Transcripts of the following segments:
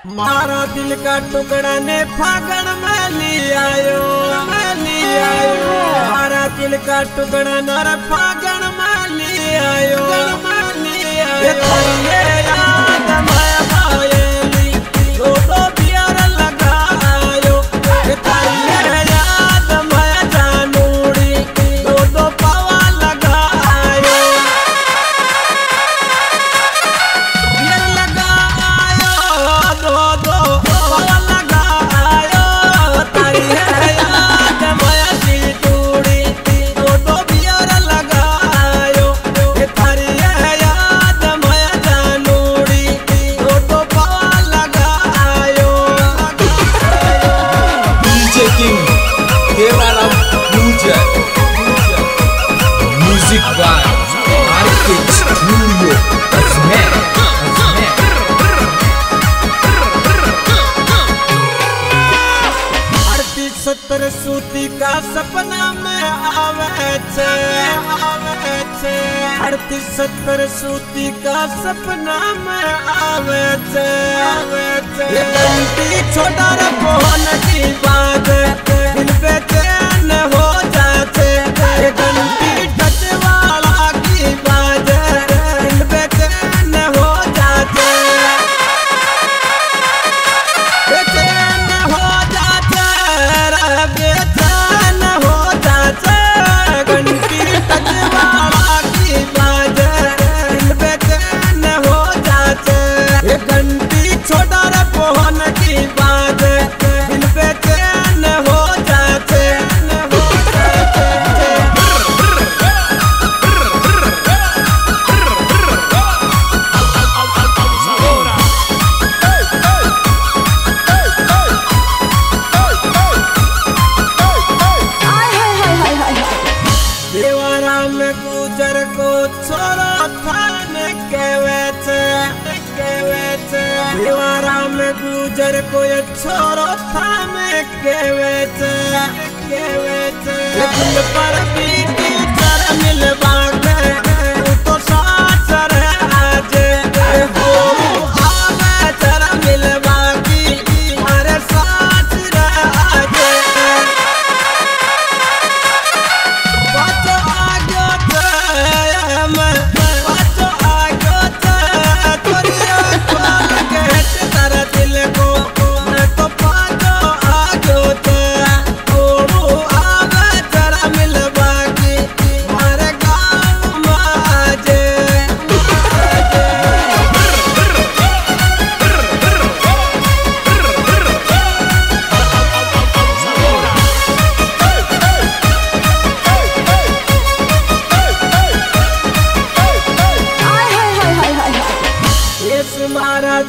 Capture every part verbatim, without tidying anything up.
मारा दिल का टुकड़ा ने फागण में लिया आयो, में लिया आयो। मारा दिल का टुकड़ा नर फागण में लिया आयो, में लिया आयो। सत्तर सूती का सपना में आवे छे, आवे छे। अड़तीस सत्तर सूती का सपना में आवे छे, आवे छे। छोटा रखो नदी बात दिल पे चैन हो जाते कोई छोरो था में केवेते केवेते दिल पर बीती चर मिल बाटे तो साथ रहे आज हो आवे चर मिल बाकी हमारे साथ रहे आज बचो आगो ते मैं बचो आगो ते तोरी आगे तेरा दिल को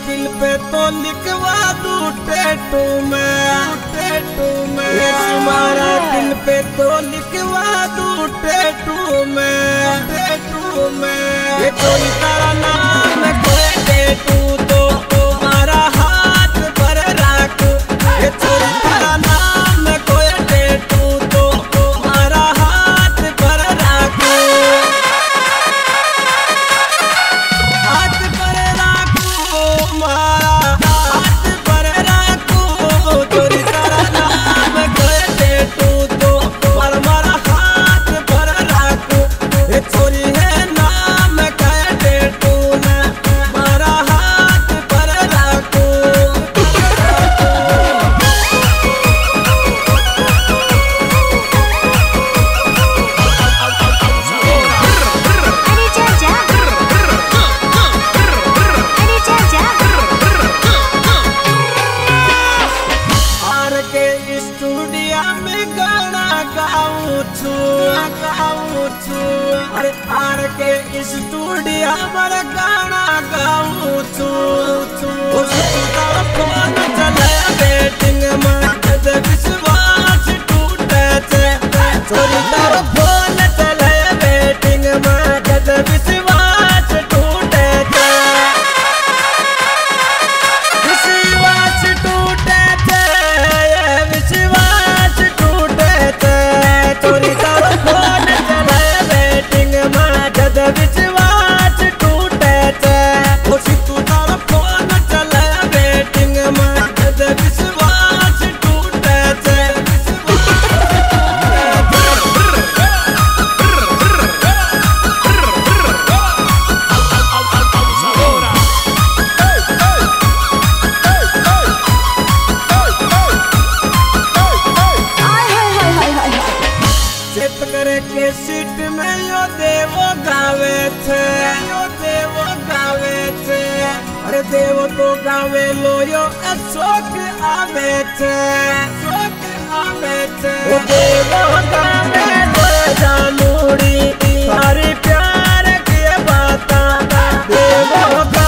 दिल पे तो लिखवा दू टैटू में, टैटू में। तुम्हारा दिल पे तो लिखवा दू टैटू में, टैटू में। ये कोई तारा नाम कोई टैटू तो तुम्हारा हाथ पर रख ये कोई तारा नाम कोई टैटू तो तुम्हारा हाथ पर रख हाथ पर रख मारा हाथ पर रखो तोरी तारा नाम कोई टैटू तो पर मारा हाथ पर रखो तोरी है नाम कोई टैटू ना। देव तो गावे लोयो अशोक आवे छे अशोक आवे छे देव गावे जानूड़ी हरि प्यार के बाता देव।